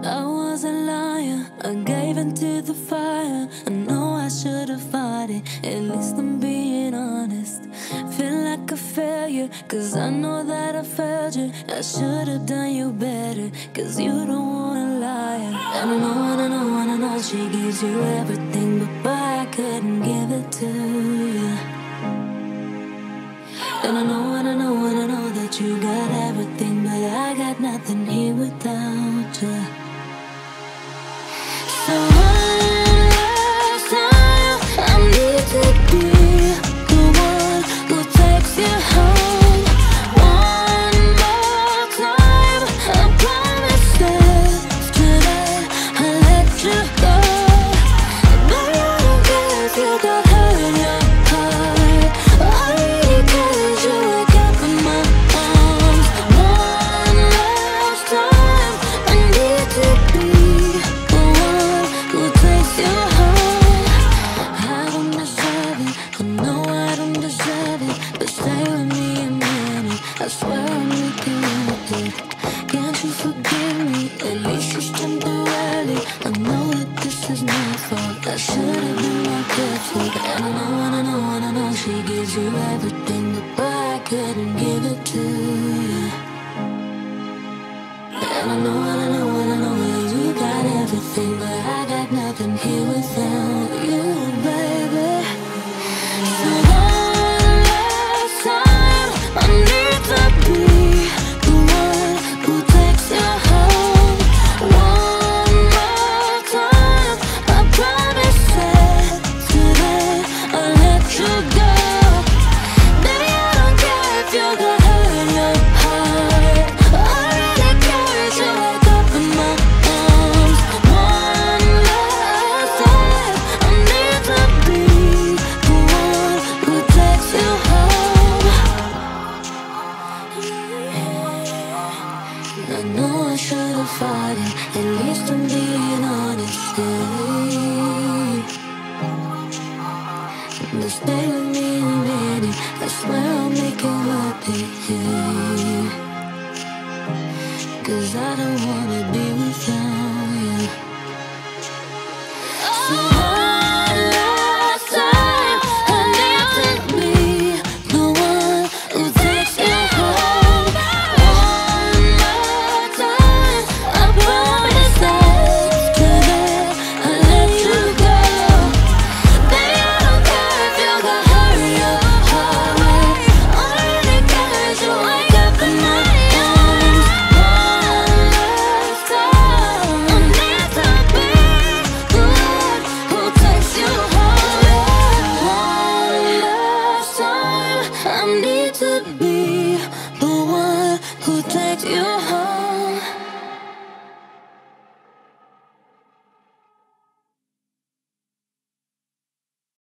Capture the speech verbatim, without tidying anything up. I was a liar, I gave into the fire. I know I should have fought it, at least I'm being honest. Feel like a failure, cause I know that I failed you. I should have done you better, cause you don't wanna lie. I know, I know, I know she gives you everything, but, but I couldn't give it to you. And I know, and I know, and I know that you got everything, but I got nothing here without you. She gives you everything, but I couldn't give it to you. And I know, and I know, and I know that you got everything, but I got nothing here without you, baby. So one last time, I need to be the one who takes you home. One more time, I promise that today I'll let you go. I know I should have fought it, at least I'm being honest. But stay with me a minute, I swear I'll make it worth it, yeah. Cause I don't wanna be with you.